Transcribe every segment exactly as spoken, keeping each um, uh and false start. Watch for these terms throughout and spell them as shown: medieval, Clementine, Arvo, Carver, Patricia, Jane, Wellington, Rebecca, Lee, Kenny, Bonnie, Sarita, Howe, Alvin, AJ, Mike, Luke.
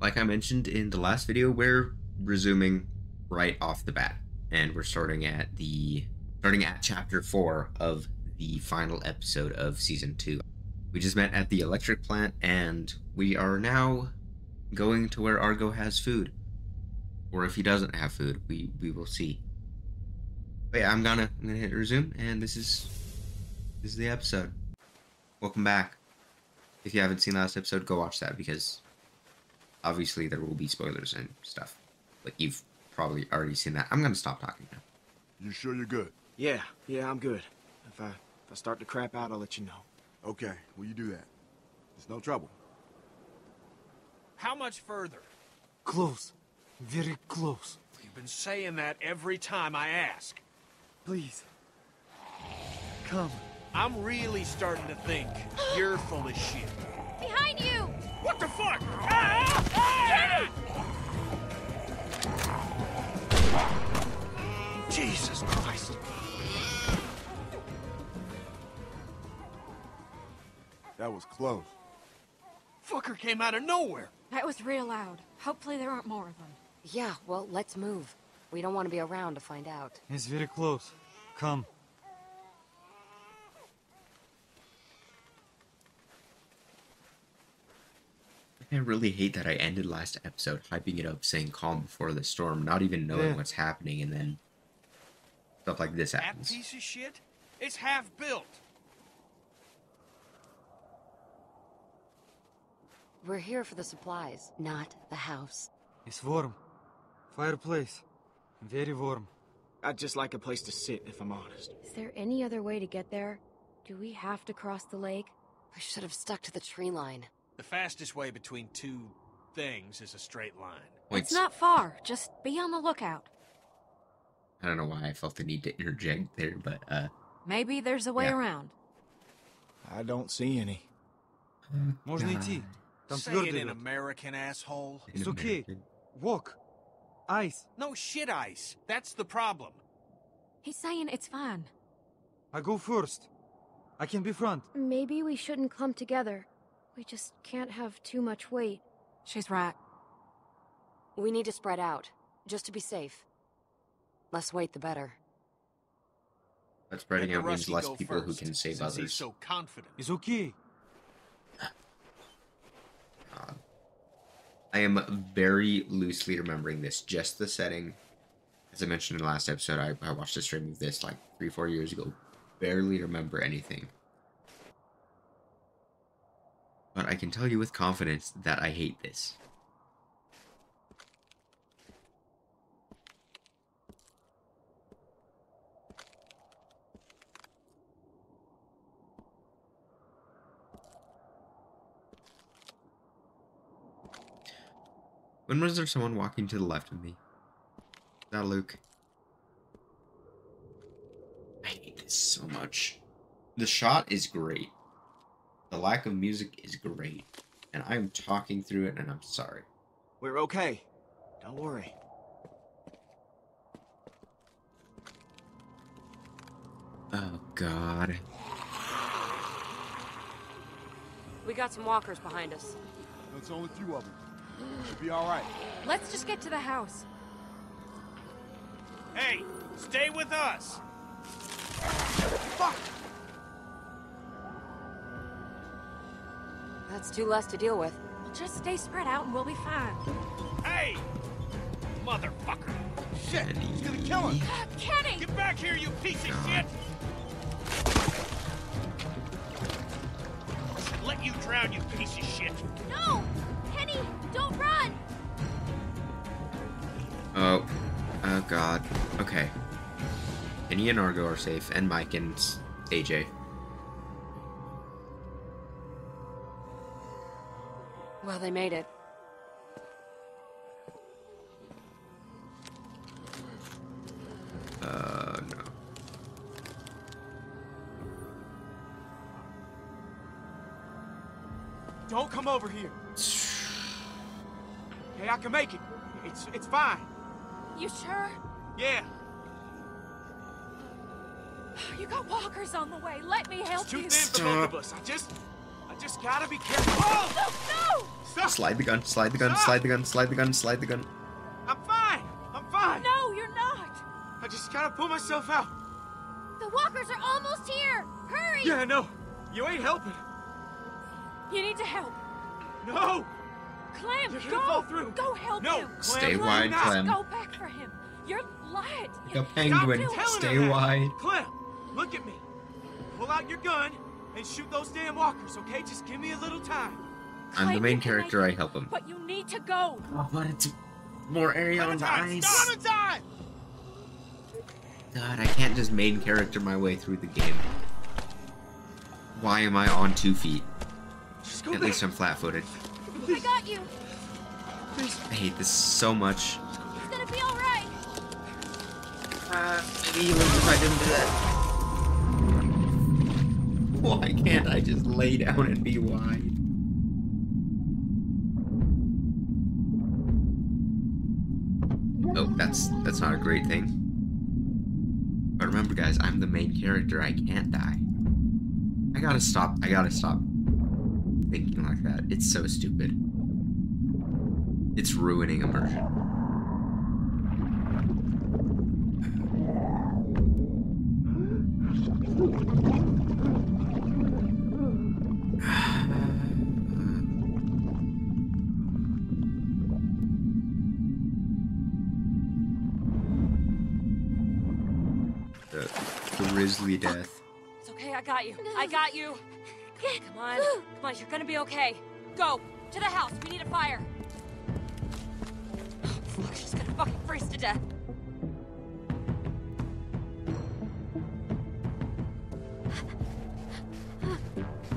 like I mentioned in the last video, we're resuming right off the bat, and we're starting at the starting at chapter four of the final episode of season two. We just met at the electric plant, and we are now going to where Argo has food, or if he doesn't have food, we we will see. But yeah, I'm gonna I'm gonna hit resume, and this is this is the episode. Welcome back. If you haven't seen last episode, go watch that, because obviously there will be spoilers and stuff. But you've probably already seen that. I'm gonna stop talking now. You sure you're good? Yeah, yeah, I'm good. If I if I start to crap out, I'll let you know. Okay, will you do that? There's no trouble. How much further? Close. Very close. You've been saying that every time I ask. Please. Come. I'm really starting to think you're full of shit. Behind you! What the fuck? Ah! Ah! Ah! Jesus Christ. That was close. Fucker came out of nowhere. That was real loud. Hopefully there aren't more of them. Yeah, well, let's move. We don't want to be around to find out. It's very close. Come. I really hate that I ended last episode hyping it up, saying calm before the storm, not even knowing yeah. what's happening, and then stuff like this happens. That piece of shit? It's half-built. We're here for the supplies, not the house. It's warm. Fireplace. Very warm. I'd just like a place to sit, if I'm honest. Is there any other way to get there? Do we have to cross the lake? We should have stuck to the tree line. The fastest way between two things is a straight line. Wait, it's not far. Just be on the lookout. I don't know why I felt the need to interject there, but, uh... maybe there's a way yeah. around. I don't see any. Uh, Say it in American, asshole. It's okay. Walk. Ice. No shit ice. That's the problem. He's saying it's fine. I go first. I can be front. Maybe we shouldn't clump together. We just can't have too much weight. She's right. We need to spread out, just to be safe. Less weight, the better. But spreading out means less people who can save others. He's so confident. It's okay. God. I am very loosely remembering this, just the setting. As I mentioned in the last episode, I, I watched a stream of this like three, four years ago. Barely remember anything. But I can tell you with confidence that I hate this. When was there someone walking to the left of me? Is that Luke? I hate this so much. The shot is great. The lack of music is great, and I'm talking through it, and I'm sorry. We're okay. Don't worry. Oh, God. We got some walkers behind us. That's only a few of them. Should be all right. Let's just get to the house. Hey, stay with us. Fuck! That's two less to deal with. Well, just stay spread out and we'll be fine. Hey! Motherfucker! Shit! Kenny. He's gonna kill him! Kenny! Get back here, you piece of shit! I should let you drown, you piece of shit! No! Kenny! Don't run! Oh. Oh, God. Okay. Kenny and Argo are safe, and Mike and A J. Well, they made it. Uh, no. Don't come over here. Hey, I can make it. It's it's fine. You sure? Yeah. You got walkers on the way. Let me help you. It's too thin for both of us. I just I just gotta be careful. Oh, no, no! Stop. Slide the gun, slide the gun, Stop. slide the gun, slide the gun, slide the gun. I'm fine, I'm fine. No, you're not. I just gotta pull myself out. The walkers are almost here. Hurry. Yeah, no, you ain't helping. You need to help. No. Clem, You're go! Fall through. Go help no, him! Clem. Stay Clem, wide, Clem. Go back for him. You're light. Like a penguin. Stay wide. Clem, look at me. Pull out your gun and shoot those damn walkers, okay? Just give me a little time. Clem, I'm the main character. I help him. But you need to go. Oh, but it's more area on the ice. Clementine! God, I can't just main character my way through the game. Why am I on two feet? Just go At back. least I'm flat-footed. I got you. I hate this so much. It's gonna be all right. Uh, maybe you would if I didn't do that. Why can't I just lay down and be wide? Oh, that's that's not a great thing. But remember, guys, I'm the main character. I can't die. I gotta stop. I gotta stop. Thinking like that. It's so stupid. It's ruining immersion. The grisly death. It's okay, I got you. I got you. Come on, come on, you're gonna be okay. Go, to the house, we need a fire. Oh, fuck, she's gonna fucking freeze to death.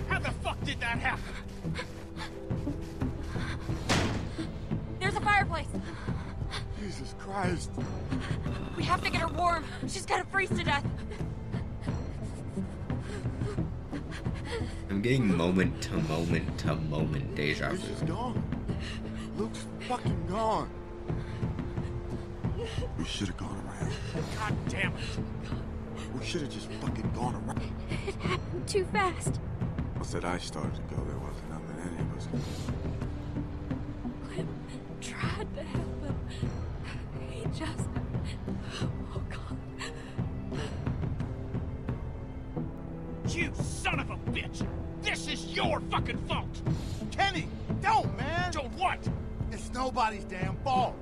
How the fuck did that happen? There's a fireplace. Jesus Christ. We have to get her warm. She's gonna freeze to death. I'm getting moment to moment to moment deja vu. She's gone. Luke's fucking gone. We should have gone around. God damn it. We should have just fucking gone around. It happened too fast. Once that I started to go, there wasn't nothing any of us. Clem tried to help him. He just... Oh, God. You son of a bitch! This is your fucking fault! Kenny, don't, man! Don't what? It's nobody's damn fault!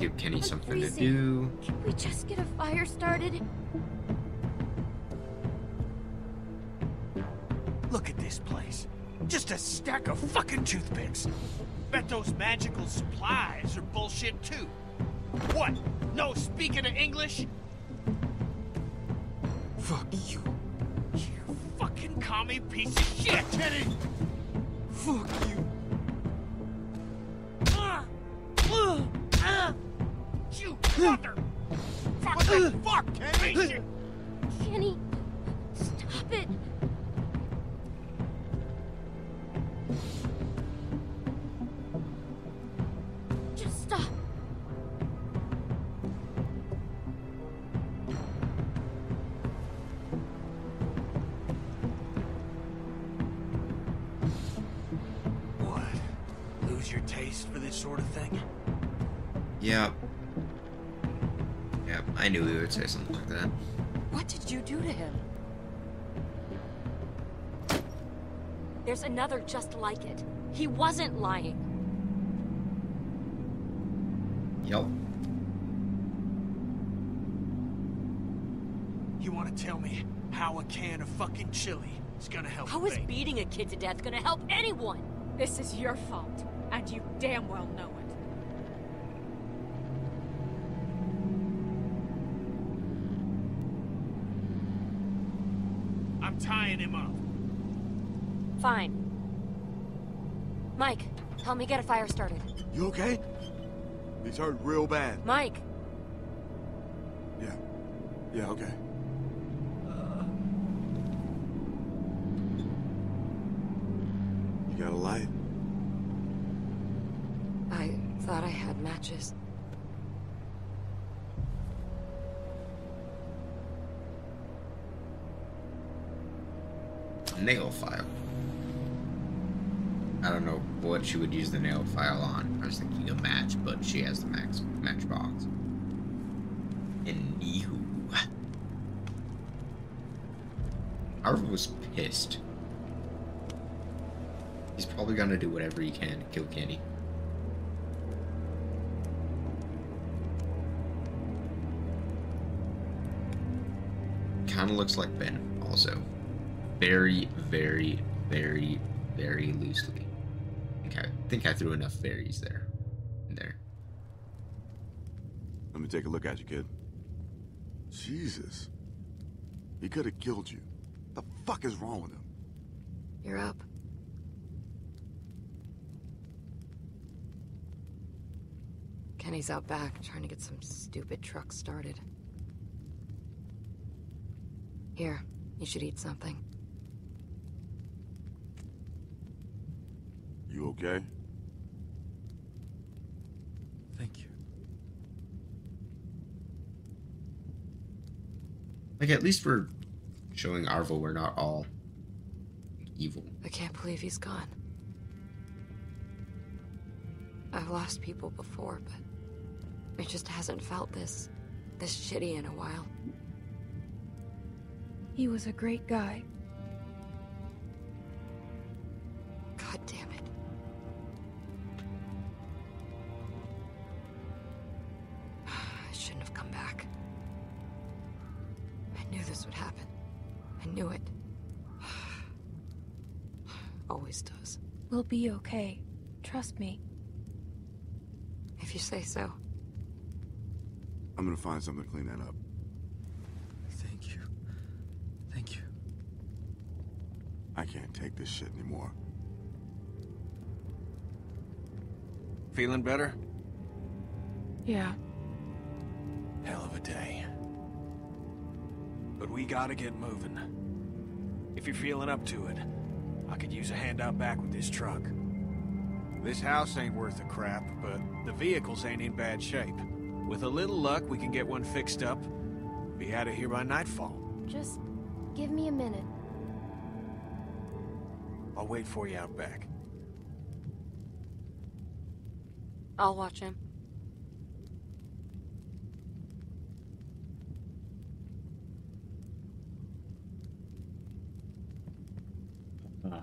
Give Kenny I'm something freezing. to do. Can we just get a fire started? Look at this place. Just a stack of fucking toothpicks. Bet those magical supplies are bullshit too. What? No speaking of English? Fuck you. Fucking commie piece of shit, Kenny! Fuck you! Uh, uh, uh, you mother! Fuck the fuck, Kenny! Kenny, stop it! Just stop. Sort of thing. Yeah. Yeah, I knew he would say something like that. What did you do to him? There's another just like it. He wasn't lying. Yep. You want to tell me how a can of fucking chili is gonna help? How is beating a kid to death gonna help anyone? This is your fault. And you damn well know it. I'm tying him up. Fine. Mike, help me get a fire started. You okay? He's hurt real bad. Mike. Yeah. Yeah, okay. Uh... You got a light? Thought I had matches. Nail file. I don't know what she would use the nail file on. I was thinking a match, but she has the max matchbox. And you. Arvo was pissed. He's probably gonna do whatever he can to kill Kenny. Kind of looks like Ben, also. Very, very, very, very loosely. Okay, I think I threw enough fairies there. In there. Let me take a look at you, kid. Jesus. He could have killed you. What the fuck is wrong with him? You're up. Kenny's out back trying to get some stupid truck started. Here, you should eat something. You okay? Thank you. Like, at least we're showing Arvo we're not all evil. I can't believe he's gone. I've lost people before, but it just hasn't felt this, this shitty in a while. He was a great guy. God damn it. I shouldn't have come back. I knew this would happen. I knew it. Always does. We'll be okay. Trust me. If you say so. I'm gonna find something to clean that up. I can't take this shit anymore. Feeling better? Yeah. Hell of a day. But we gotta get moving. If you're feeling up to it, I could use a hand out back with this truck. This house ain't worth a crap, but the vehicles ain't in bad shape. With a little luck, we can get one fixed up. Be out of here by nightfall. Just give me a minute. I'll wait for you out back. I'll watch him. Uh.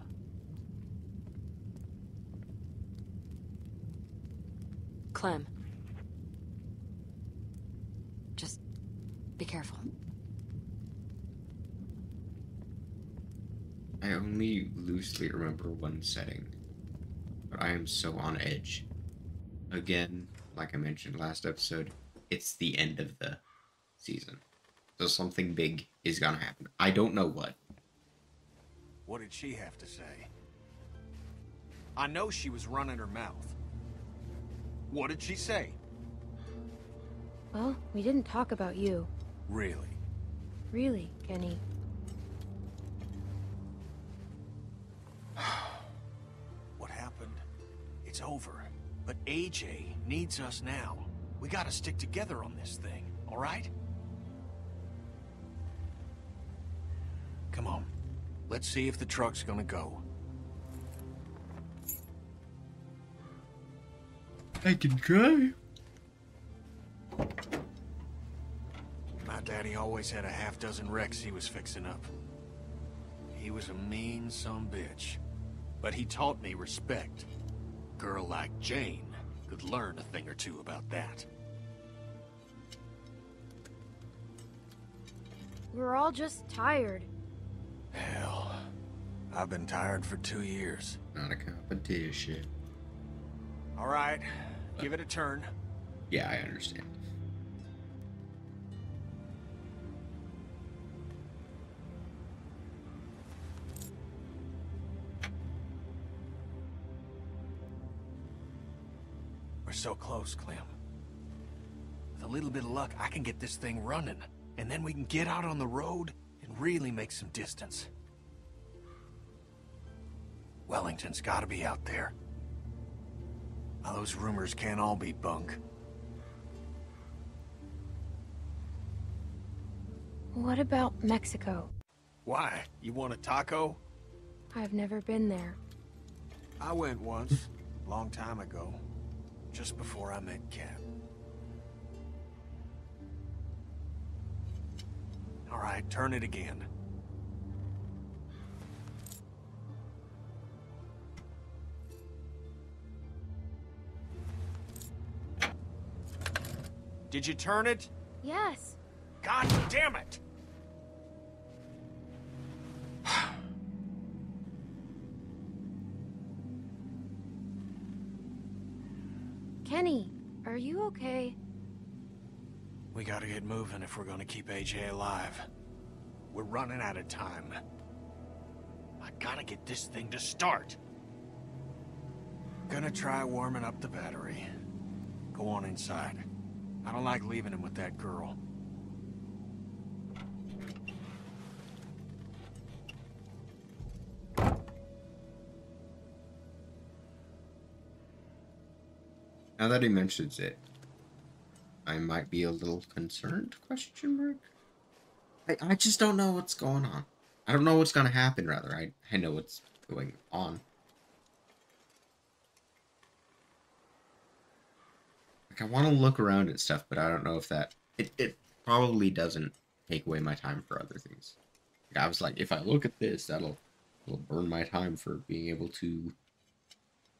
Clem. Just be careful. I only loosely remember one setting, but I am so on edge. Again, like I mentioned last episode, it's the end of the season. So something big is gonna happen. I don't know what. What did she have to say? I know she was running her mouth. What did she say? Well, we didn't talk about you. Really? Really, Kenny. It's over, but A J needs us now. We gotta stick together on this thing, all right? Come on, let's see if the truck's gonna go. I can try. My daddy always had a half dozen wrecks he was fixing up. He was a mean son of a bitch, but he taught me respect. A girl like Jane could learn a thing or two about that. We're all just tired. Hell, I've been tired for two years. Not a competition. All right, uh, give it a turn. Yeah, I understand. We're so close, Clem. With a little bit of luck, I can get this thing running, and then we can get out on the road and really make some distance. Wellington's gotta be out there. Now, those rumors can't all be bunk. What about Mexico? Why? You want a taco? I've never been there. I went once, a long time ago, just before I met Kat. All right, turn it again. Did you turn it? Yes. God damn it! Kenny, are you okay? We gotta get moving if we're gonna keep A J alive. We're running out of time. I gotta get this thing to start. Gonna try warming up the battery. Go on inside. I don't like leaving him with that girl. Now that he mentions it, I might be a little concerned, question mark? I, I just don't know what's going on. I don't know what's gonna happen, rather. I, I know what's going on. Like, I want to look around at stuff, but I don't know if that... It, it probably doesn't take away my time for other things. Like, I was like, if I look at this, that'll, that'll burn my time for being able to...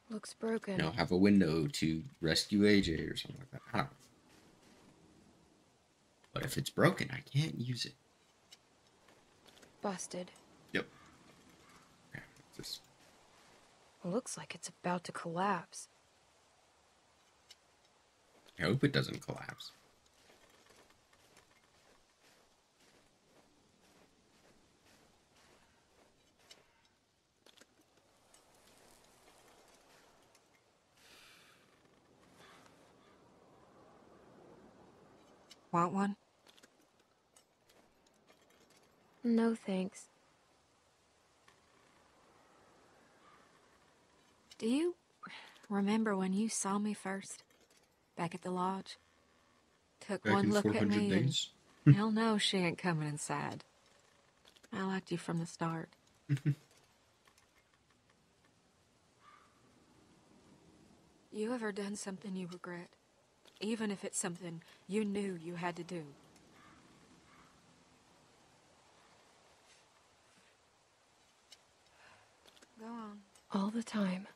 Looks broken. You know, have a window to rescue A J or something like that. I don't know. But if it's broken, I can't use it. Busted. Yep. Yeah, just... Looks like it's about to collapse. I hope it doesn't collapse. Want one? No, thanks. Do you remember when you saw me first? Back at the lodge? Took Back one look at me days. And hell no, she ain't coming inside. I liked you from the start. You ever done something you regret? Even if it's something you knew you had to do? Go on. All the time.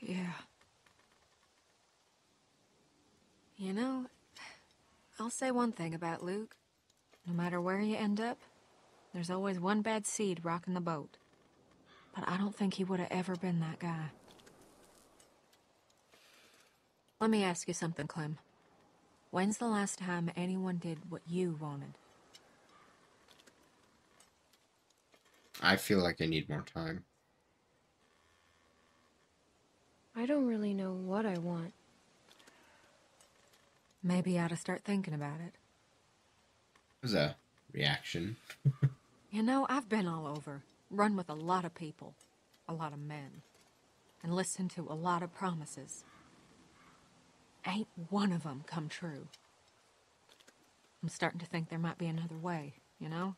Yeah. You know, I'll say one thing about Luke. No matter where you end up, there's always one bad seed rocking the boat. But I don't think he would have ever been that guy. Let me ask you something, Clem. When's the last time anyone did what you wanted? I feel like I need more time. I don't really know what I want. Maybe I ought to start thinking about it. It was a reaction. You know, I've been all over. Run with a lot of people. A lot of men. And listened to a lot of promises. Ain't one of them come true. I'm starting to think there might be another way, you know?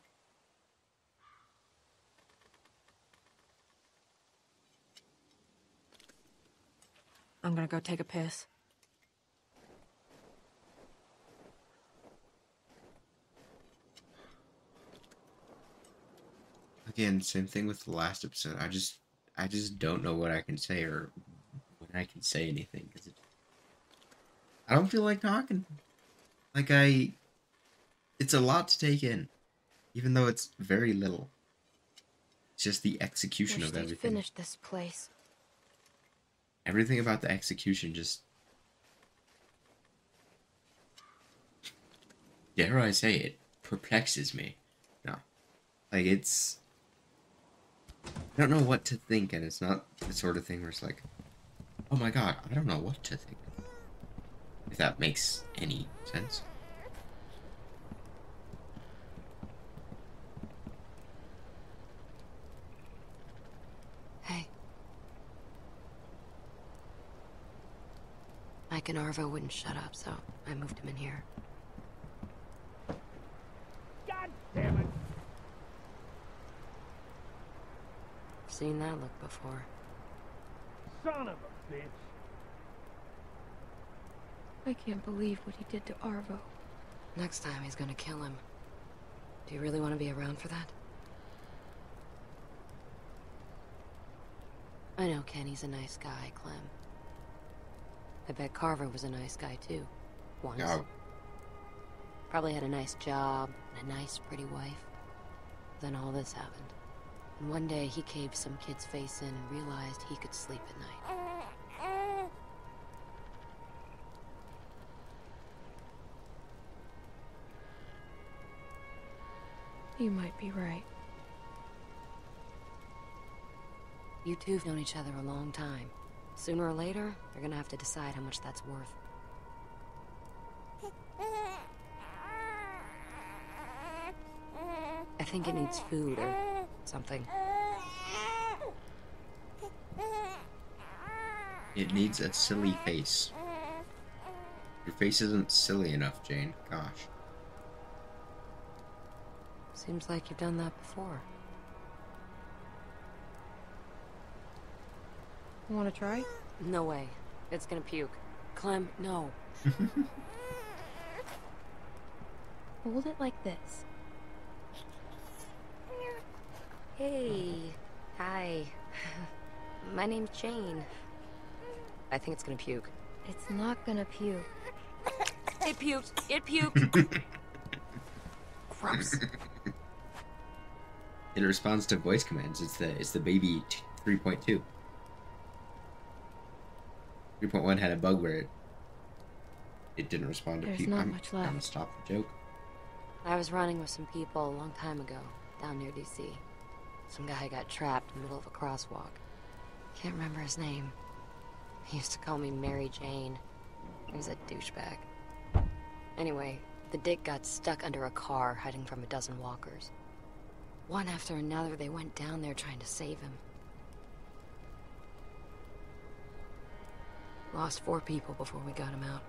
I'm gonna go take a piss. Again, same thing with the last episode. I just, I just don't know what I can say or when I can say anything. Cause it, I don't feel like talking. Like I, it's a lot to take in, even though it's very little. It's just the execution of everything. Wish they'd finished this place. Everything about the execution just. Dare I say it? Perplexes me. No, like it's. I don't know what to think, and it's not the sort of thing where it's like, oh my god, I don't know what to think. If that makes any sense. Hey. Mike and Arvo wouldn't shut up, so I moved him in here. God damn it! Seen that look before. Son of a bitch. I can't believe what he did to Arvo. Next time he's gonna kill him. Do you really want to be around for that? I know Kenny's a nice guy, Clem. I bet Carver was a nice guy too. Once. No. Probably had a nice job and a nice pretty wife. Then all this happened. And one day he caved some kid's face in and realized he could sleep at night. You might be right. You two have known each other a long time. Sooner or later, they're gonna have to decide how much that's worth. I think it needs food or something. It needs a silly face. Your face isn't silly enough, Jane. Gosh. Seems like you've done that before. You want to try? No way. It's gonna puke. Clem, no. Hold it like this. Hey. Hi. My name's Jane. I think it's gonna puke. It's not gonna puke. It puked. It puked. Gross. In response to voice commands, it's the it's the baby three point two. three point one had a bug where it it didn't respond to people. There's not much left. I'm gonna stop the joke. I was running with some people a long time ago down near D C. Some guy got trapped in the middle of a crosswalk. Can't remember his name. He used to call me Mary Jane. He was a douchebag. Anyway, the dick got stuck under a car hiding from a dozen walkers. One after another, they went down there trying to save him. Lost four people before we got him out.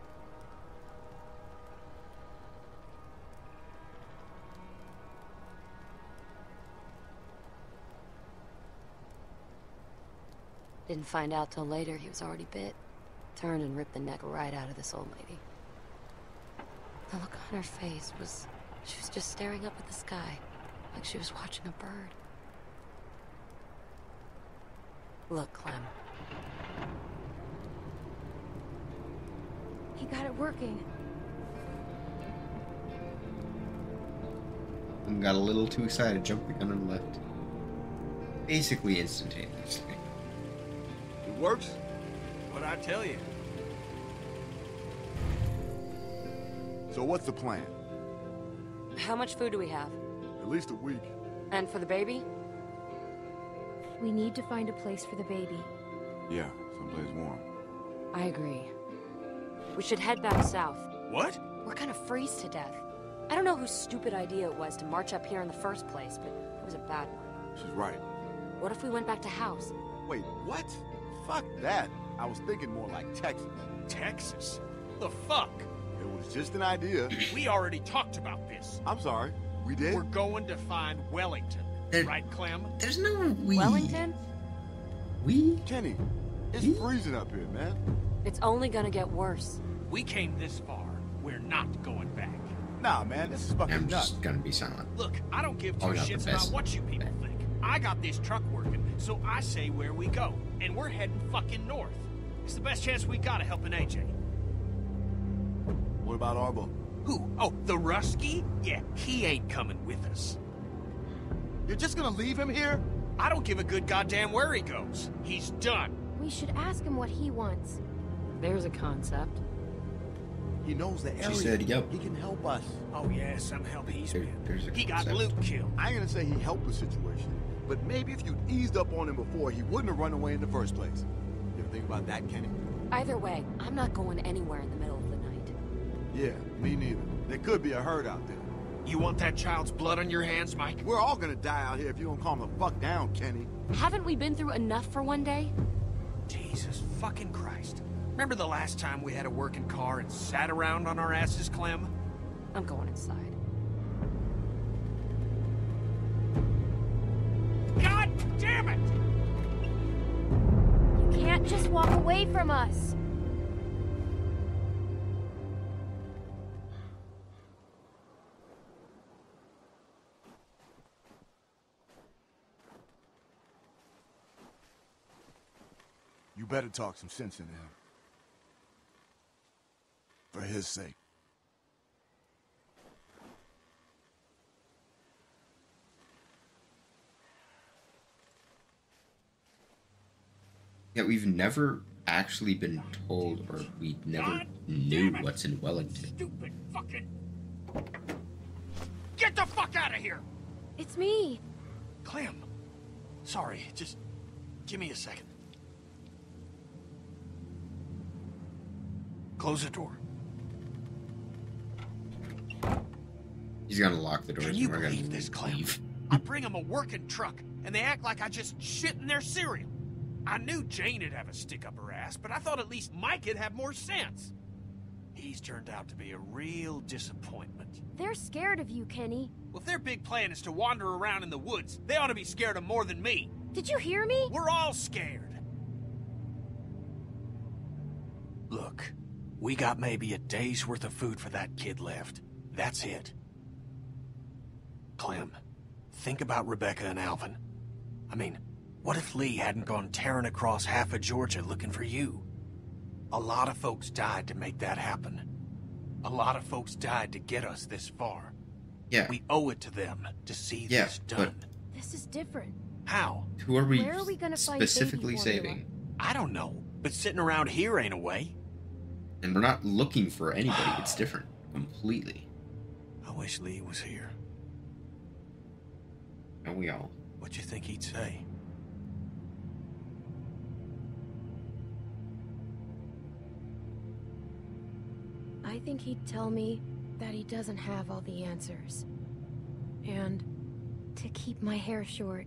Didn't find out till later he was already bit. Turned and ripped the neck right out of this old lady. The look on her face was... she was just staring up at the sky, like she was watching a bird. Look, Clem. He got it working. And got a little too excited, jumped the gun and left. Basically instantaneously. It works. What'd I tell you? So what's the plan? How much food do we have? At least a week. And for the baby? We need to find a place for the baby. Yeah, someplace warm. I agree. We should head back south. What? We're gonna freeze to death. I don't know whose stupid idea it was to march up here in the first place, but it was a bad one. She's right. What if we went back to Howe's? Wait, what? Fuck that. I was thinking more like Texas. Texas? The fuck? It was just an idea. We already talked about this. I'm sorry. We did? We're going to find Wellington. There, right, Clem? There's no we. Wellington? We? Kenny, it's we? Freezing up here, man. It's only gonna get worse. We came this far. We're not going back. Nah, man, this is fucking I'm nuts. Just gonna be silent. Look, I don't give two oh, shits about what you people think. I got this truck working, so I say where we go. And we're heading fucking north. It's the best chance we got of helping A J. What about Arvo? Who? Oh, the Rusky? Yeah, he ain't coming with us. You're just gonna leave him here? I don't give a good goddamn where he goes. He's done. We should ask him what he wants. There's a concept. He knows the area. She said, yep. He can help us. Oh, yeah, some help he's been. He got Luke killed. I ain't gonna say he helped the situation, but maybe if you'd eased up on him before, he wouldn't have run away in the first place. You ever think about that, Kenny? Either way, I'm not going anywhere in the middle of the night. Yeah, me neither. There could be a herd out there. You want that child's blood on your hands, Mike? We're all gonna die out here if you don't calm the fuck down, Kenny. Haven't we been through enough for one day? Jesus fucking Christ. Remember the last time we had a working car and sat around on our asses, Clem? I'm going inside. God damn it! You can't can't just walk away from us. You better talk some sense into him. For his sake. Yeah, we've never actually been told, or we never knew what's in Wellington. Stupid fucking... Get the fuck out of here! It's me. Clem. Sorry, just give me a second. Close the door. He's gonna lock the door. Can you believe this, Clem? I bring him a working truck, and they act like I just shit in their cereal. I knew Jane would have a stick up her ass, but I thought at least Mike would have more sense. He's turned out to be a real disappointment. They're scared of you, Kenny. Well, if their big plan is to wander around in the woods, they ought to be scared of more than me. Did you hear me? We're all scared. Look, we got maybe a day's worth of food for that kid left. That's it. Clem, think about Rebecca and Alvin. I mean... What if Lee hadn't gone tearing across half of Georgia looking for you? A lot of folks died to make that happen. A lot of folks died to get us this far. Yeah. We owe it to them to see yeah, this done. But this is different. How? Who are we, Where are we gonna specifically find baby saving? I don't know, but sitting around here ain't a way. And we're not looking for anybody. It's different. Completely. I wish Lee was here. And we all. What you think he'd say? I think he'd tell me that he doesn't have all the answers. And to keep my hair short.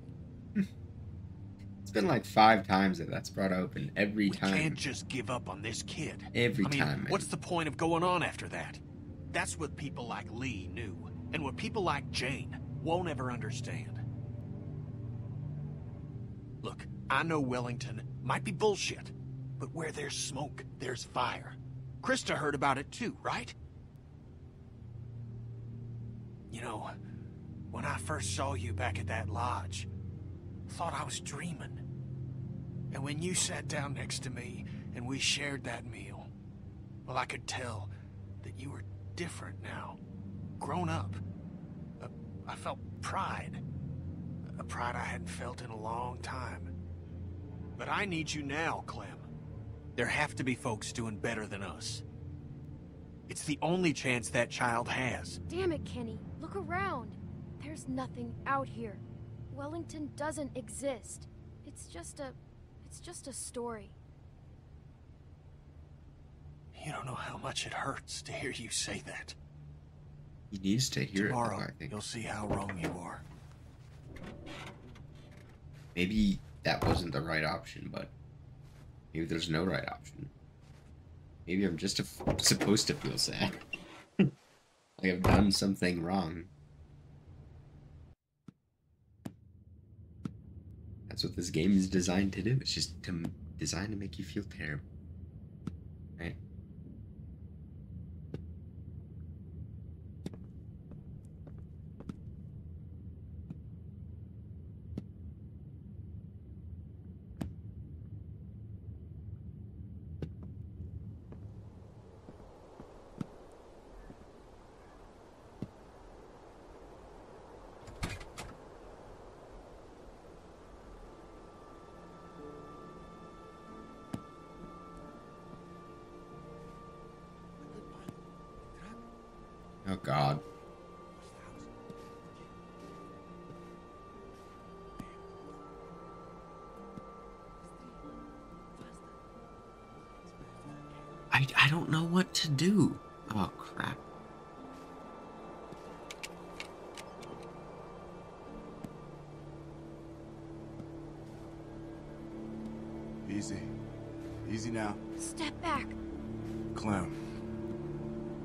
It's been like five times that that's brought up, and every we time... We can't just give up on this kid. Every I mean, time. What's the point of going on after that? That's what people like Lee knew, and what people like Jane won't ever understand. Look, I know Wellington might be bullshit, but where there's smoke, there's fire. Krista heard about it too, right? You know, when I first saw you back at that lodge, I thought I was dreaming. And when you sat down next to me and we shared that meal, well, I could tell that you were different now, grown up. Uh, I felt pride, a pride I hadn't felt in a long time. But I need you now, Clem. There have to be folks doing better than us. It's the only chance that child has. Damn it, Kenny. Look around. There's nothing out here. Wellington doesn't exist. It's just a... it's just a story. You don't know how much it hurts to hear you say that. He needs to hear Tomorrow, it, though, I think. You'll see how wrong you are. Maybe that wasn't the right option, but... Maybe there's no right option. Maybe I'm just a f supposed to feel sad. Like I've done something wrong. That's what this game is designed to do. It's just to designed to make you feel terrible. Right? God. I, I don't know what to do. Oh, crap. Easy. Easy now. Step back. Clown.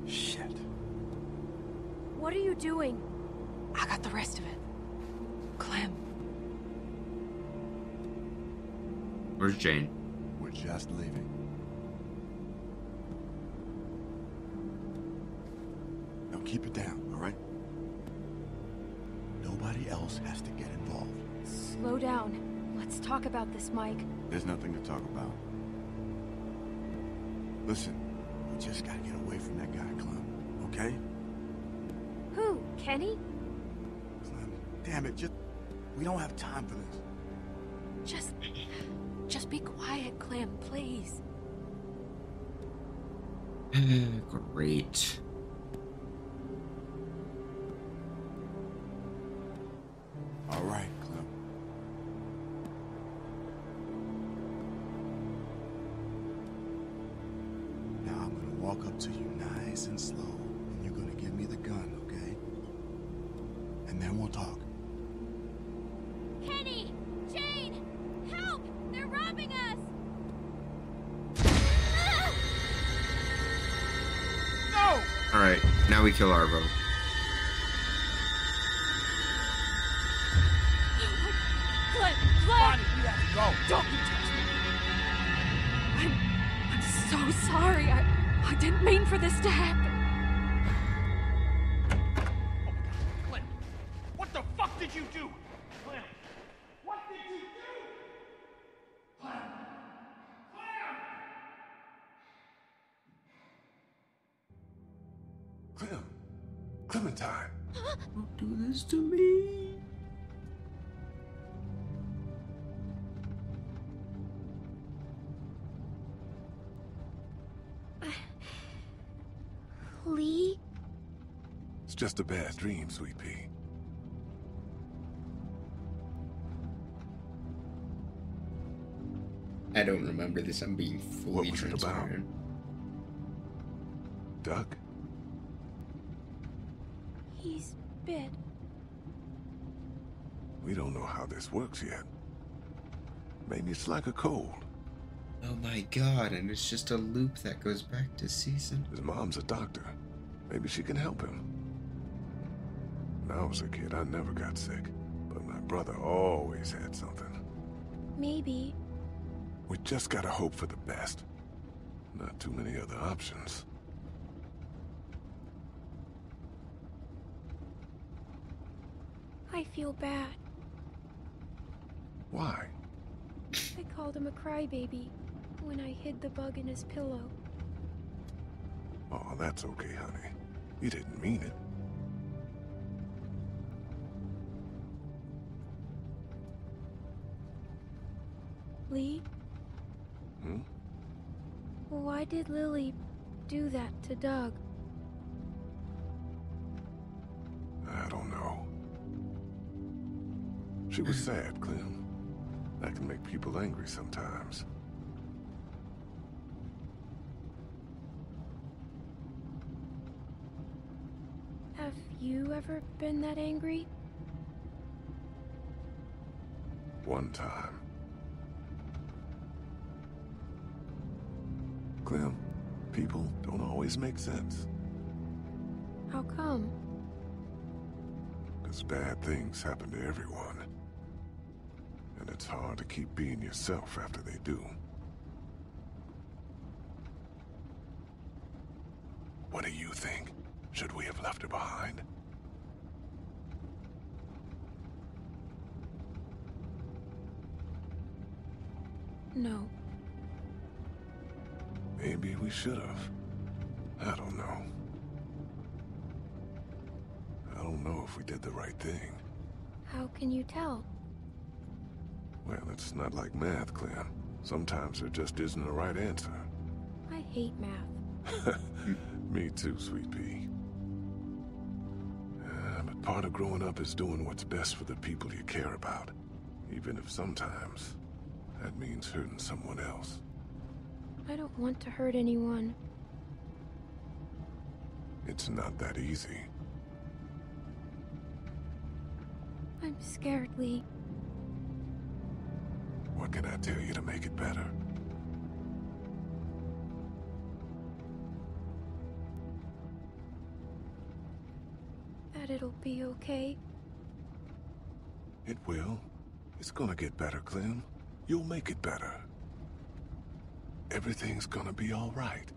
Shit. What are you doing? I got the rest of it. Clem. Where's Jane? Where were just leaving. Now keep it down, all right? Nobody else has to get involved. Slow down. Let's talk about this, Mike. There's nothing to talk about. Listen, we just gotta get away from that guy, Clem, okay? Who? Kenny? Clem, damn it, just... we don't have time for this. Just... just be quiet, Clem, please. Great. All right, Clem. Now I'm gonna walk up to you nice and slow, and you're gonna give me the gun, okay? And then we'll talk. Kenny! Jane! Help! They're robbing us! Ah! No! Alright, now we kill Arvo. Glenn! Glenn! Bonnie, you have to go! Don't you touch me! I'm... I'm so sorry. I... I didn't mean for this to happen. Clementine! Don't do this to me! Uh, Lee? It's just a bad dream, sweet pea. I don't remember this. I'm being fully transparent. What was it about? Duck? He's bit. We don't know how this works yet. Maybe it's like a cold. Oh my god, and it's just a loop that goes back to season. His mom's a doctor. Maybe she can help him. When I was a kid, I never got sick. But my brother always had something. Maybe. We just gotta hope for the best. Not too many other options. I feel bad. Why? I called him a crybaby when I hid the bug in his pillow. Oh, that's okay, honey. You didn't mean it. Lee? Hmm? Why did Lily do that to Doug? I don't know. She was sad, Clem. That can make people angry sometimes. Have you ever been that angry? One time. Clem, people don't always make sense. How come? Because bad things happen to everyone. And it's hard to keep being yourself after they do. What do you think? Should we have left her behind? No. Maybe we should have. I don't know. I don't know if we did the right thing. How can you tell? Well, it's not like math, Clem. Sometimes there just isn't a right answer. I hate math. Me too, sweet pea. Uh, but part of growing up is doing what's best for the people you care about. Even if sometimes that means hurting someone else. I don't want to hurt anyone. It's not that easy. I'm scared, Lee. What can I tell you to make it better? That it'll be okay? It will. It's gonna get better, Clem. You'll make it better. Everything's gonna be all right.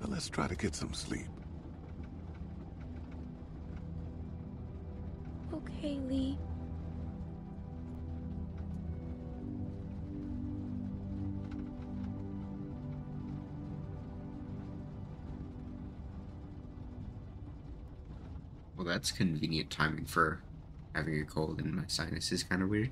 Now let's try to get some sleep. Okay, Lee. Well, that's convenient timing for having a cold and my sinus is kind of weird.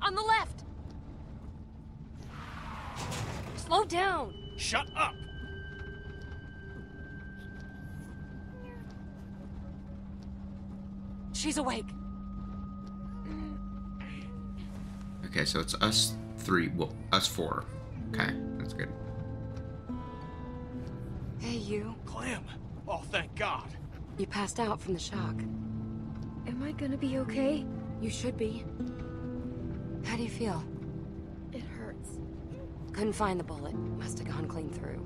On the left! Slow down! Shut up! She's awake. Okay, so it's us three. Well, us four. Okay, that's good. Hey, you. Clem! Oh, thank God. You passed out from the shock. Am I gonna be okay? You should be. How do you feel? It hurts. Couldn't find the bullet. Must have gone clean through.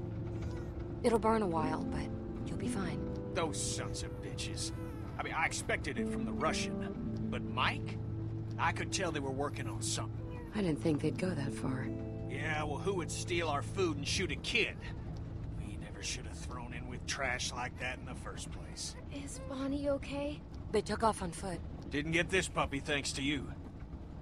It'll burn a while, but you'll be fine. Those sons of bitches. I mean, I expected it from the Russian, but Mike? I could tell they were working on something. I didn't think they'd go that far. Yeah, well, who would steal our food and shoot a kid? We never should have thrown in with trash like that in the first place. Is Bonnie okay? They took off on foot. Didn't get this puppy thanks to you.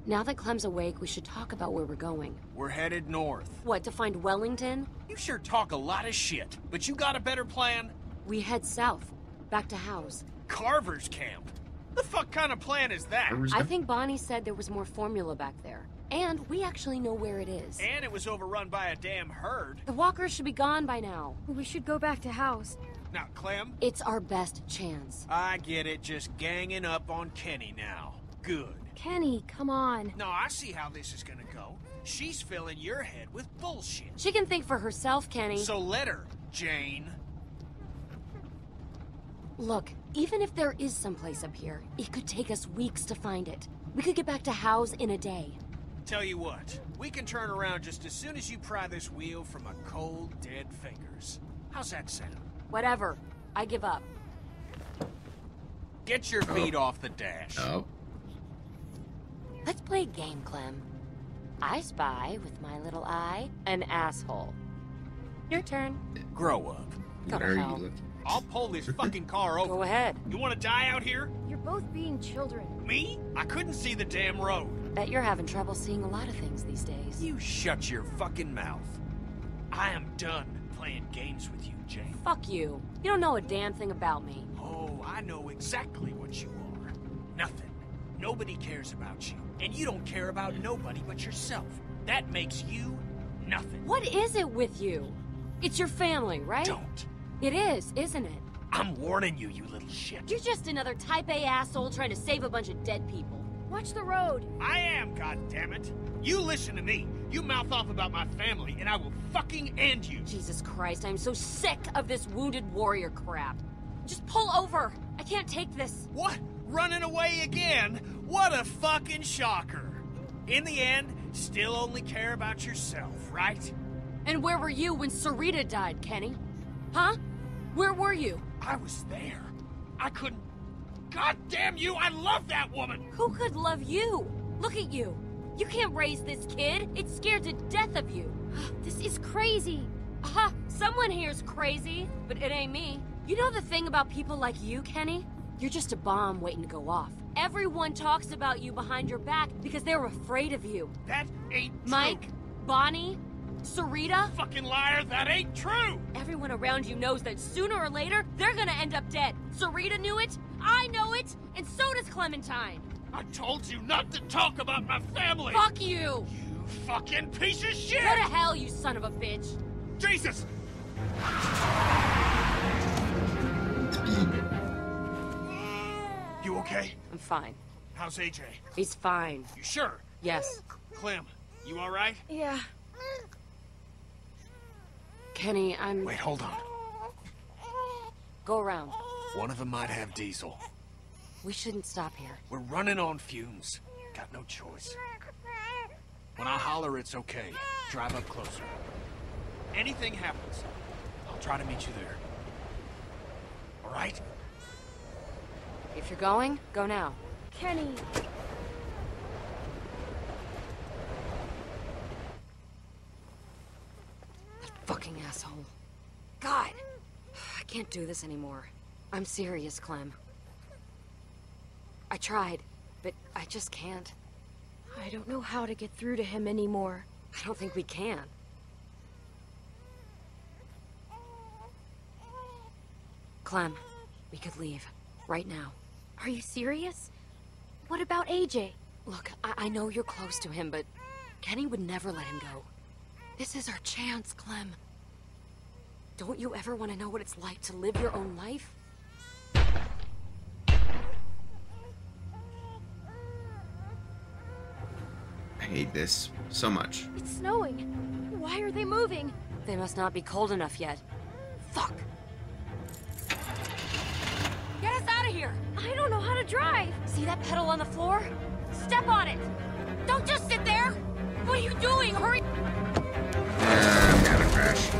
Now that Clem's awake, we should talk about where we're going. We're headed north. What, to find Wellington? You sure talk a lot of shit, but you got a better plan? We head south, back to Howe's. Carver's camp? The fuck kind of plan is that? I think Bonnie said there was more formula back there. And we actually know where it is. And it was overrun by a damn herd. The walkers should be gone by now. We should go back to Howe's. Now, Clem? It's our best chance. I get it. Just ganging up on Kenny now. Good. Kenny, come on. No, I see how this is gonna go. She's filling your head with bullshit. She can think for herself, Kenny. So let her, Jane. Look, even if there is someplace up here, it could take us weeks to find it. We could get back to Howe's in a day. Tell you what, we can turn around just as soon as you pry this wheel from a cold, dead fingers. How's that sound? Whatever. I give up. Get your feet oh. off the dash. Oh. Let's play a game, Clem. I spy, with my little eye, an asshole. Your turn. Grow up. Go to hell. I'll pull this fucking car over. Go ahead. You want to die out here? You're both being children. Me? I couldn't see the damn road. Bet you're having trouble seeing a lot of things these days. You shut your fucking mouth. I am done playing games with you, Jane. Fuck you. You don't know a damn thing about me. Oh, I know exactly what you are. Nothing. Nobody cares about you. And you don't care about nobody but yourself. That makes you nothing. What is it with you? It's your family, right? Don't. It is, isn't it? I'm warning you, you little shit. You're just another type A asshole trying to save a bunch of dead people. Watch the road. I am, goddammit. You listen to me. You mouth off about my family, and I will fucking end you. Jesus Christ, I'm so sick of this wounded warrior crap. Just pull over. I can't take this. What? Running away again? What a fucking shocker. In the end, still only care about yourself, right? And where were you when Sarita died, Kenny? Huh? Where were you? I was there. I couldn't... God damn you, I love that woman! Who could love you? Look at you. You can't raise this kid. It's scared to death of you. This is crazy. Aha, someone here's crazy, but it ain't me. You know the thing about people like you, Kenny? You're just a bomb waiting to go off. Everyone talks about you behind your back because they're afraid of you. That ain't true. Mike, Bonnie... Sarita? Fucking liar, that ain't true! Everyone around you knows that sooner or later, they're gonna end up dead. Sarita knew it, I know it, and so does Clementine. I told you not to talk about my family! Fuck you! You fucking piece of shit! Go to hell, you son of a bitch! Jesus! You okay? I'm fine. How's A J? He's fine. You sure? Yes. Clem, You all right? Yeah. Kenny, I'm... Wait, hold on. Go around. One of them might have diesel. We shouldn't stop here. We're running on fumes. Got no choice. When I holler, it's okay. Drive up closer. Anything happens, I'll try to meet you there. All right? If you're going, go now. Kenny! That fucking asshole. God! I can't do this anymore. I'm serious, Clem. I tried, but I just can't. I don't know how to get through to him anymore. I don't think we can. Clem, we could leave. Right now. Are you serious? What about A J? Look, I, I know you're close to him, but Kenny would never let him go. This is our chance, Clem. Don't you ever want to know what it's like to live your own life? I hate this so much. It's snowing. Why are they moving? They must not be cold enough yet. Fuck! Get us out of here! I don't know how to drive! See that pedal on the floor? Step on it! Don't just sit there! What are you doing? Hurry! Yeah, I'm gonna crash.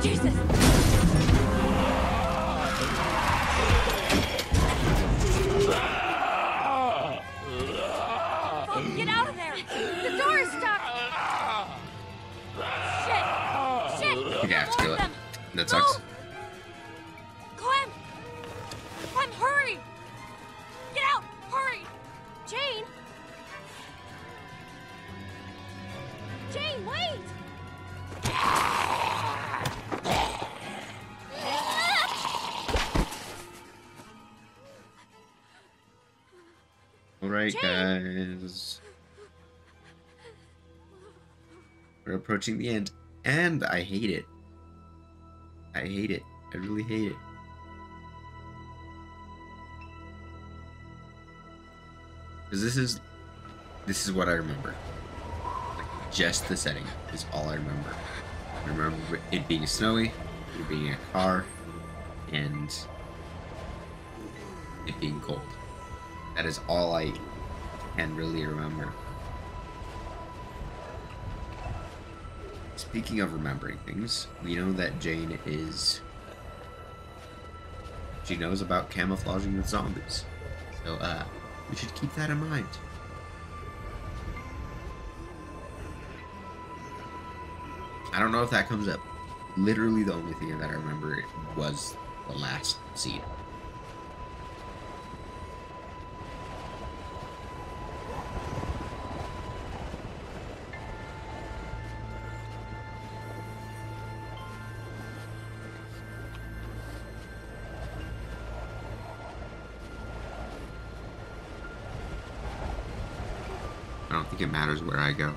Jesus! That sucks. Clem! Clem, hurry! Get out! Hurry! Jane! Jane, wait! Alright, guys. We're approaching the end, and I hate it. I hate it. I really hate it. Because this is... This is what I remember. Like, just the setting is all I remember. I remember it being snowy, it being a car, and it being cold. That is all I can really remember. Speaking of remembering things, we know that Jane is... She knows about camouflaging with zombies. So, uh, we should keep that in mind. I don't know if that comes up. Literally the only thing that I remember was the last scene. I don't think it matters where I go.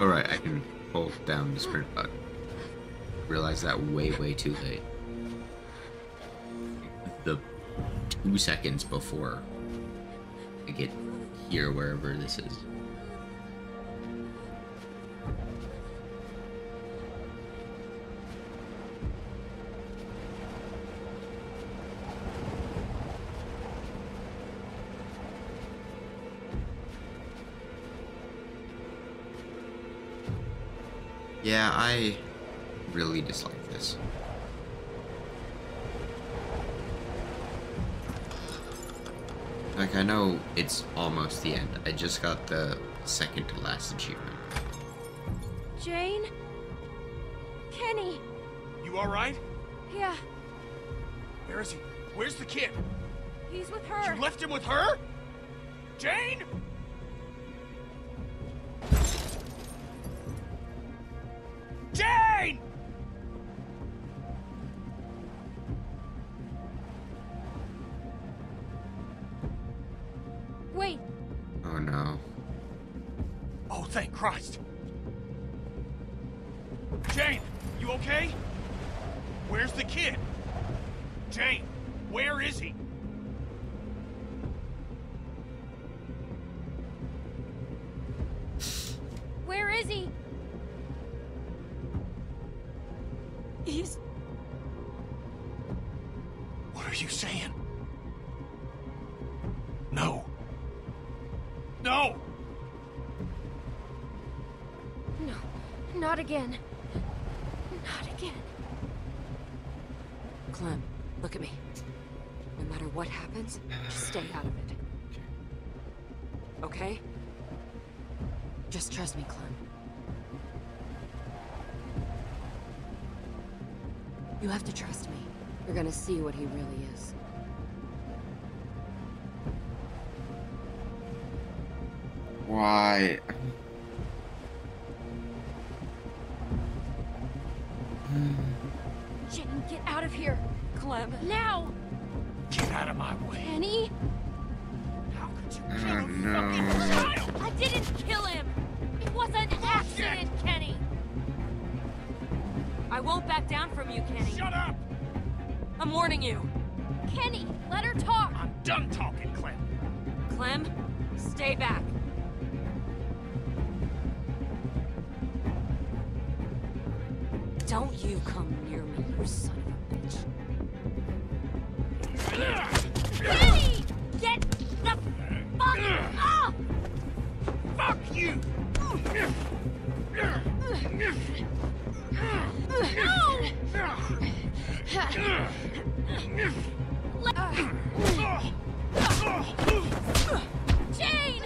Alright, I can hold down the sprint button. Realize that way, way too late. The two seconds before I get here, wherever this is. Yeah, I really dislike this. I Like, I know it's almost the end. I just got the second to last achievement. Jane? Kenny? You alright? Yeah. Where is he? Where's the kid? He's with her. You left him with her? Jane? Jane! Wait. Oh no. Oh, thank Christ. Jane, you okay? Where's the kid? Jane, where is he? Where is he? He's... What are you saying? No. No! No, not again. Not again. Clem, look at me. No matter what happens, just stay out of it. Okay? Just trust me, Clem. You have to trust me. You're gonna see what he really is. Why? Jane, get out of here! Clem, now! Get out of my way! Kenny? How could you kill oh, no. fucking child? I didn't kill him! It was an Bullshit. accident, Kenny! I won't back down from you, Kenny. Shut up! I'm warning you. Kenny, let her talk! I'm done talking, Clem. Clem, stay back. Don't you come near me, you son of a bitch. Kenny! Get the fuck up! Fuck you! No! Jane!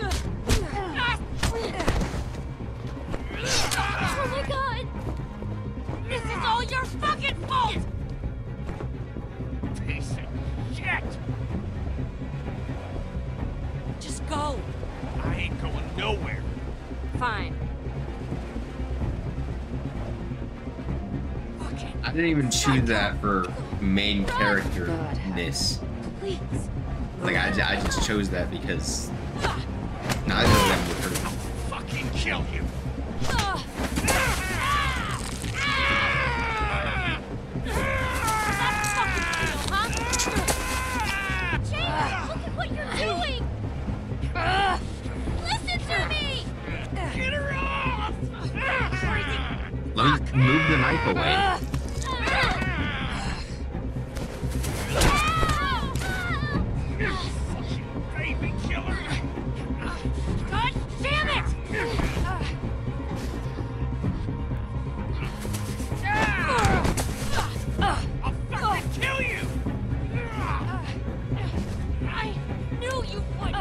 Oh my God! This is all your fucking fault! Piece of shit! Just go! I ain't going nowhere! Fine. I didn't even choose that for main character-ness. Like, I, I just chose that because neither of them would hurt. I'll fucking kill you! Let me move the knife away. You fucking baby killer! God damn it! I'll fucking kill you! I knew you would!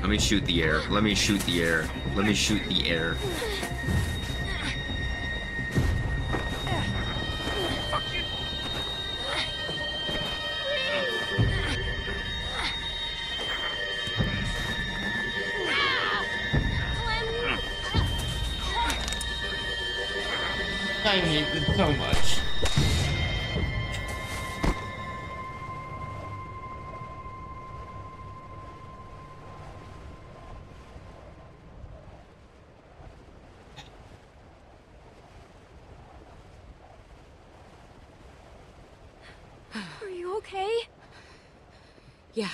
Let me shoot the air. Let me shoot the air. Let me shoot the air. I hate it so much. Are you okay? Yeah.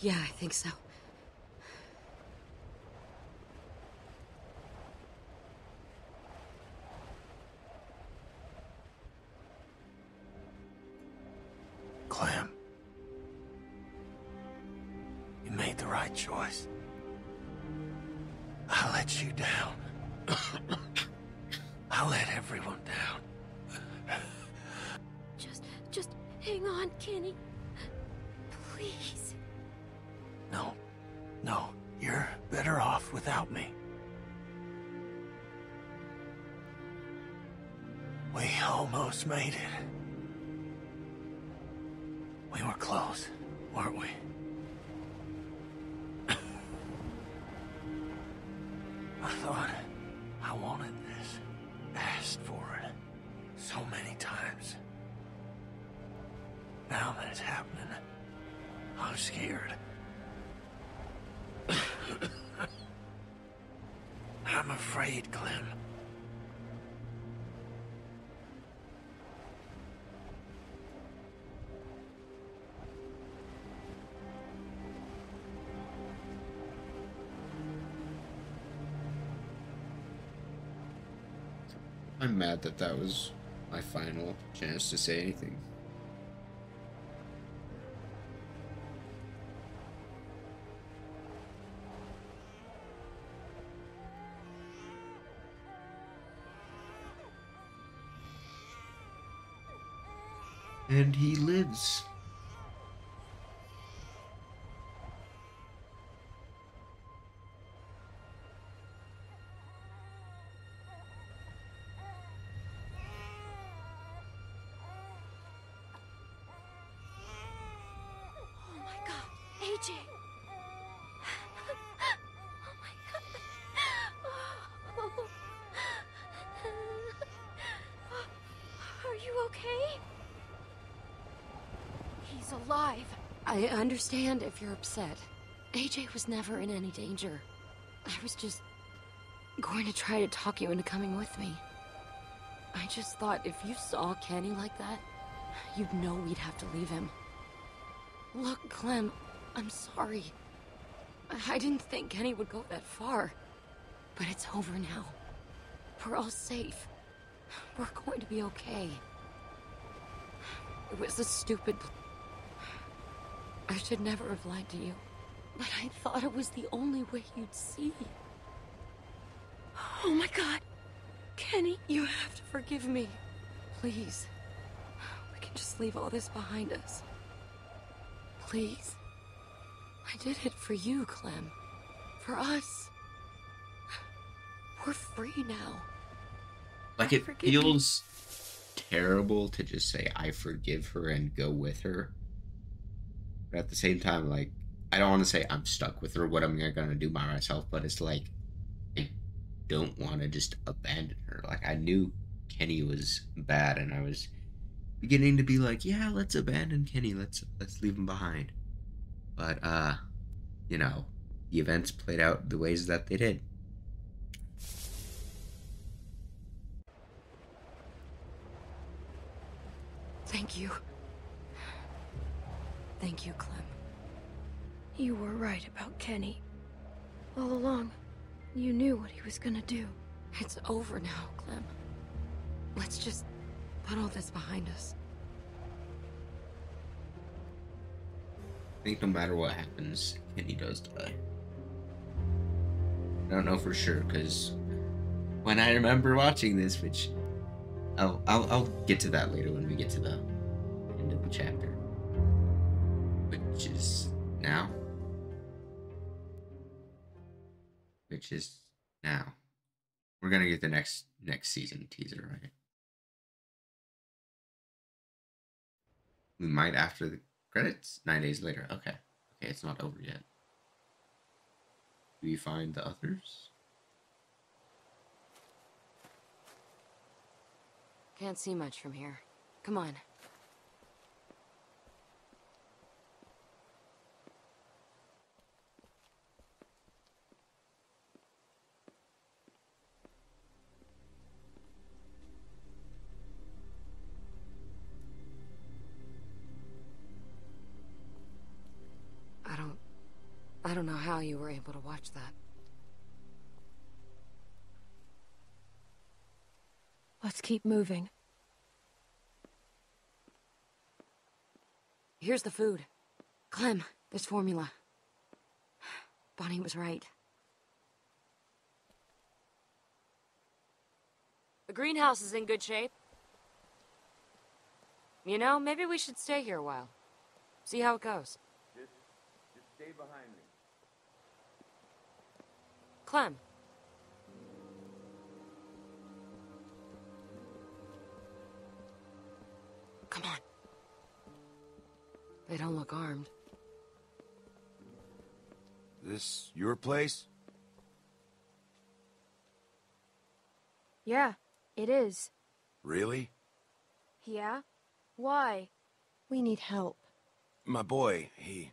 Yeah, I think so. Choice. I let you down. I let everyone down. Hang on, Kenny. Please. No. No. You're better off without me. We almost made it. We were close, weren't we? I thought I wanted this, asked for it so many times. Now that it's happening, I'm scared. I'm afraid, Clem. I'm mad that that was my final chance to say anything. And he lives. A J. Oh my God. Oh. Are you okay? He's alive. I understand if you're upset. A J was never in any danger. I was just going to try to talk you into coming with me. I just thought if you saw Kenny like that, you'd know we'd have to leave him. Look, Clem. I'm sorry. I didn't think Kenny would go that far. But it's over now. We're all safe. We're going to be okay. It was a stupid... I should never have lied to you. But I thought it was the only way you'd see. Oh my God! Kenny, you have to forgive me. Please. We can just leave all this behind us. Please. I did it for you, Clem. For us. We're free now. Like, it feels terrible to just say, I forgive her and go with her. But at the same time, like, I don't want to say I'm stuck with her, what I'm going to do by myself, but it's like, I don't want to just abandon her. Like, I knew Kenny was bad, and I was beginning to be like, yeah, let's abandon Kenny. Let's, let's leave him behind. But, uh, you know, the events played out the ways that they did. Thank you. Thank you, Clem. You were right about Kenny. All along, you knew what he was gonna do. It's over now, Clem. Let's just put all this behind us. I think no matter what happens, Kenny does die. I don't know for sure, because when I remember watching this, which I'll, I'll, I'll get to that later when we get to the end of the chapter, which is now, which is now. We're gonna get the next next season teaser, right? We might after the credits? Nine days later. Okay. Okay, it's not over yet. Do we find the others? Can't see much from here. Come on. I don't know how you were able to watch that. Let's keep moving. Here's the food. Clem, there's formula. Bonnie was right. The greenhouse is in good shape. You know, maybe we should stay here a while. See how it goes. Just, just stay behind me. Clem. Come on. They don't look armed. This your place? Yeah, it is. Really? Yeah? Why? We need help. My boy, he...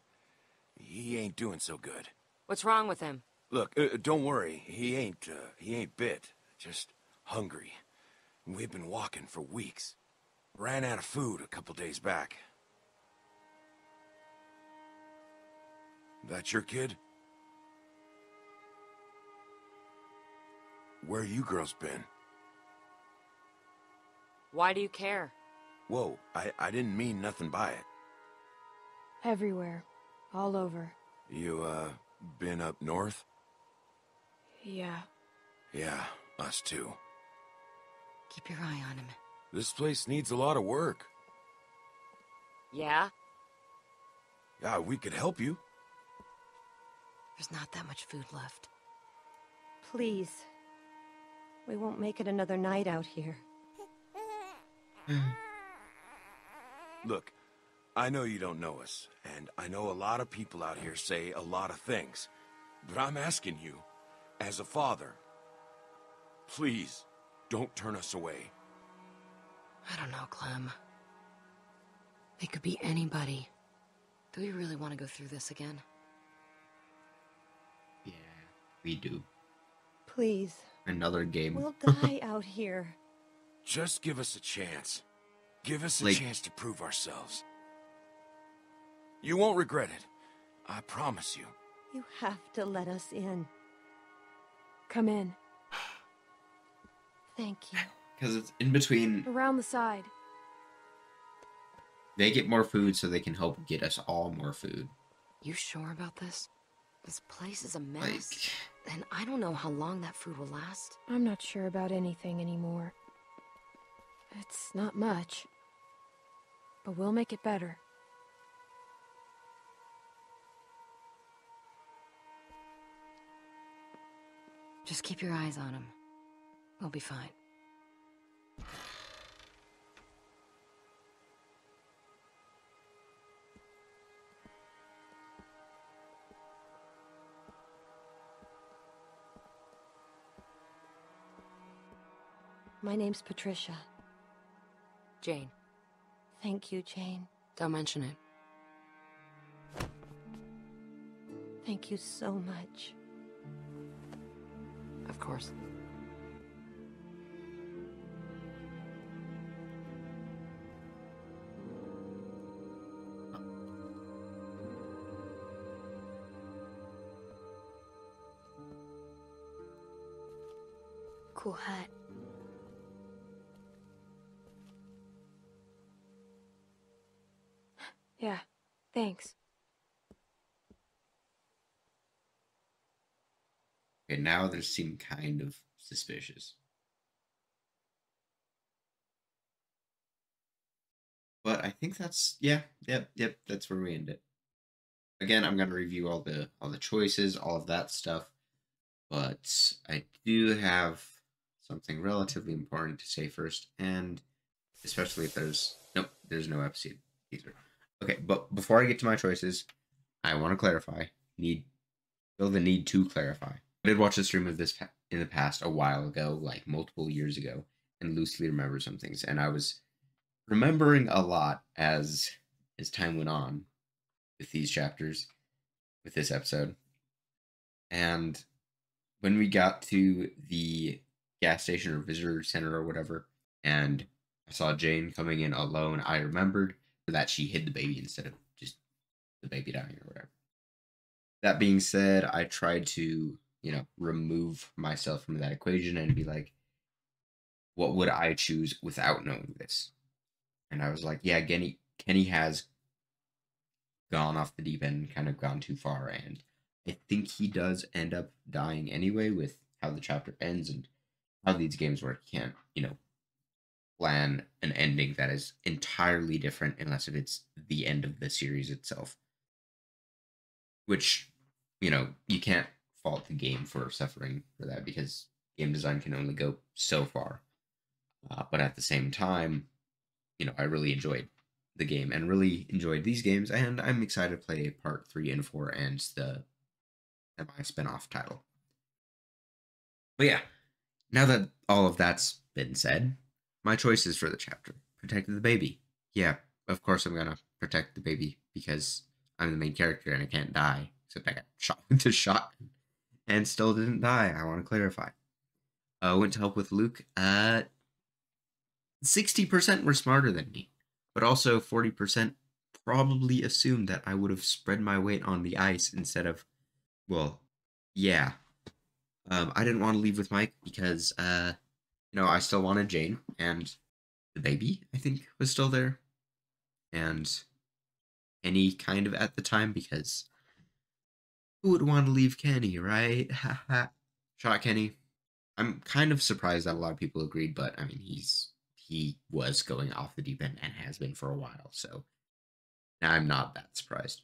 he ain't doing so good. What's wrong with him? Look, uh, don't worry. He ain't, uh, he ain't bit. Just hungry. We've been walking for weeks. Ran out of food a couple days back. That your kid? Where you girls been? Why do you care? Whoa, I, I didn't mean nothing by it. Everywhere. All over. You, uh, been up north? Yeah. Yeah, us too. Keep your eye on him. This place needs a lot of work. Yeah? Yeah, we could help you. There's not that much food left. Please. We won't make it another night out here. Look, I know you don't know us, and I know a lot of people out here say a lot of things, but I'm asking you, as a father, please, don't turn us away. I don't know, Clem. It could be anybody. Do we really want to go through this again? Yeah, we do. Please. Another game. We'll die out here. Just give us a chance. Give us a like, chance to prove ourselves. You won't regret it. I promise you. You have to let us in. Come in. Thank you. Because it's in between. Around the side. They get more food so they can help get us all more food. You sure about this? This place is a mess. Like... And I don't know how long that food will last. I'm not sure about anything anymore. It's not much, but we'll make it better. Just keep your eyes on him. We'll be fine. My name's Patricia. Jane. Thank you, Jane. Don't mention it. Thank you so much. Of course. Cool hat. Yeah, thanks. Okay, now they seem kind of suspicious. But I think that's yeah, yep, yep, that's where we end it. Again, I'm gonna review all the all the choices, all of that stuff. But I do have something relatively important to say first, and especially if there's nope, there's no episode either. Okay, but before I get to my choices, I want to clarify. Need feel the need to clarify. I did watch a stream of this in the past a while ago, like multiple years ago, and loosely remember some things. And I was remembering a lot as as time went on with these chapters, with this episode. And when we got to the gas station or visitor center or whatever, and I saw Jane coming in alone, I remembered that she hid the baby instead of just the baby down here or whatever. That being said, I tried to, you know, remove myself from that equation and be like, what would I choose without knowing this? And I was like, yeah, Kenny, Kenny has gone off the deep end, kind of gone too far, and I think he does end up dying anyway with how the chapter ends and how these games work. You can't, you know, plan an ending that is entirely different unless it's the end of the series itself. Which, you know, you can't fault the game for suffering for that, because game design can only go so far. Uh, but at the same time, you know, I really enjoyed the game and really enjoyed these games, and I'm excited to play part three and four and the M I spinoff title. But yeah, now that all of that's been said, my choices for the chapter: protect the baby. Yeah, of course I'm gonna protect the baby because I'm the main character and I can't die, except I got shot with a shotgun and still didn't die. I want to clarify. I uh, went to help with Luke. Uh, sixty percent were smarter than me, but also forty percent probably assumed that I would have spread my weight on the ice instead of, well, yeah. Um, I didn't want to leave with Mike because, uh, you know, I still wanted Jane, and the baby, I think, was still there. And Kenny kind of at the time, because who would want to leave Kenny, right? Haha. Shot Kenny. I'm kind of surprised that a lot of people agreed, but I mean, he's he was going off the deep end and has been for a while, so now I'm not that surprised.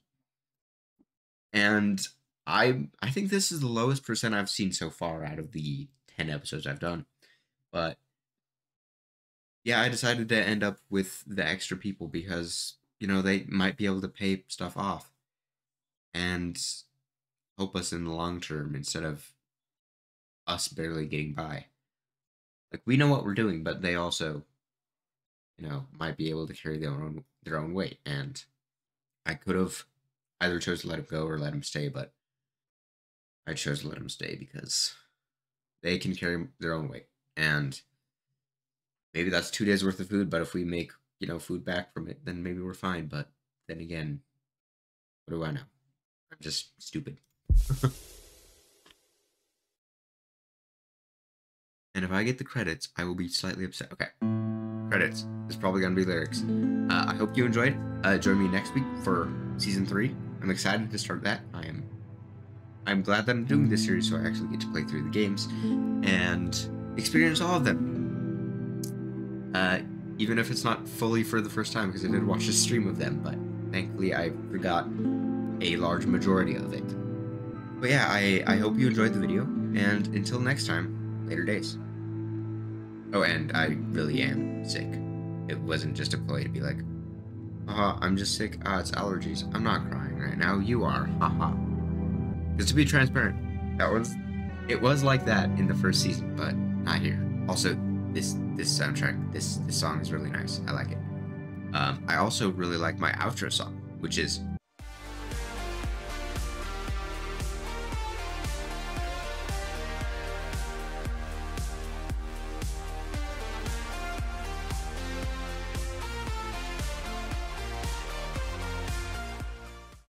And I I think this is the lowest percent I've seen so far out of the ten episodes I've done. But yeah, I decided to end up with the extra people because, you know, they might be able to pay stuff off and help us in the long term instead of us barely getting by. Like, we know what we're doing, but they also, you know, might be able to carry their own their own weight. And I could have either chose to let him go or let him stay, but I chose to let him stay because they can carry their own weight. And maybe that's two days worth of food, but if we make, you know, food back from it, then maybe we're fine. But then again, what do I know? I'm just stupid. And if I get the credits, I will be slightly upset. Okay. Credits. It's probably going to be lyrics. Uh, I hope you enjoyed. Uh, join me next week for season three. I'm excited to start that. I am. I'm glad that I'm doing this series, so I actually get to play through the games and experience all of them. Uh, even if it's not fully for the first time, because I did watch a stream of them, but thankfully I forgot a large majority of it. But yeah, I, I hope you enjoyed the video, and until next time. Later days. Oh, and I really am sick. It wasn't just a ploy to be like, haha, I'm just sick. Ah, it's allergies. I'm not crying right now. You are. Haha. Just to be transparent, that was, it was like that in the first season, but not here. Also, this this soundtrack, this this song is really nice. I like it. Um, I also really like my outro song, which is